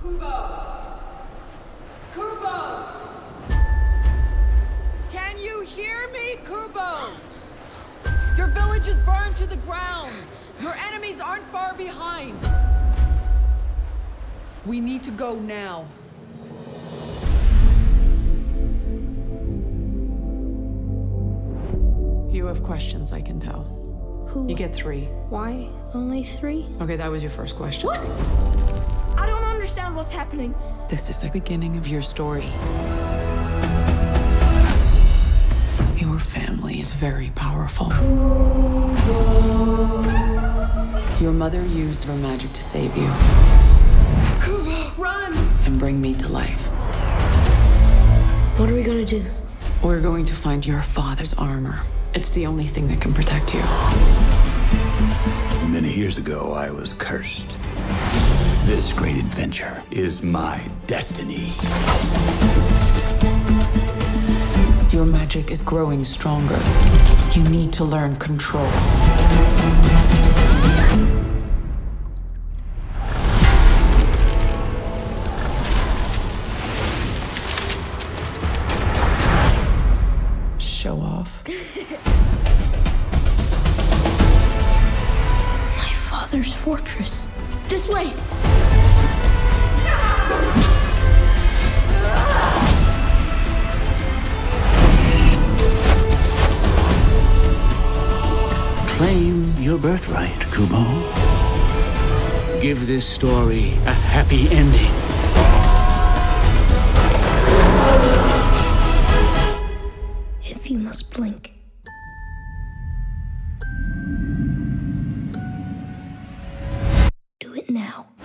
Kubo! Can you hear me, Kubo? Your village is burned to the ground. Your enemies aren't far behind. We need to go now. You have questions, I can tell. Who? You get 3. Why only 3? Okay, that was your first question. What? I don't understand what's happening. This is the beginning of your story. Your family is very powerful. Kubo. Your mother used her magic to save you. Kubo, run! And bring me to life. What are we gonna do? We're going to find your father's armor. It's the only thing that can protect you. Many years ago, I was cursed. This great adventure is my destiny. Your magic is growing stronger. You need to learn control. Show off. My father's fortress. This way! Claim your birthright, Kubo. Give this story a happy ending. You must blink. Do it now.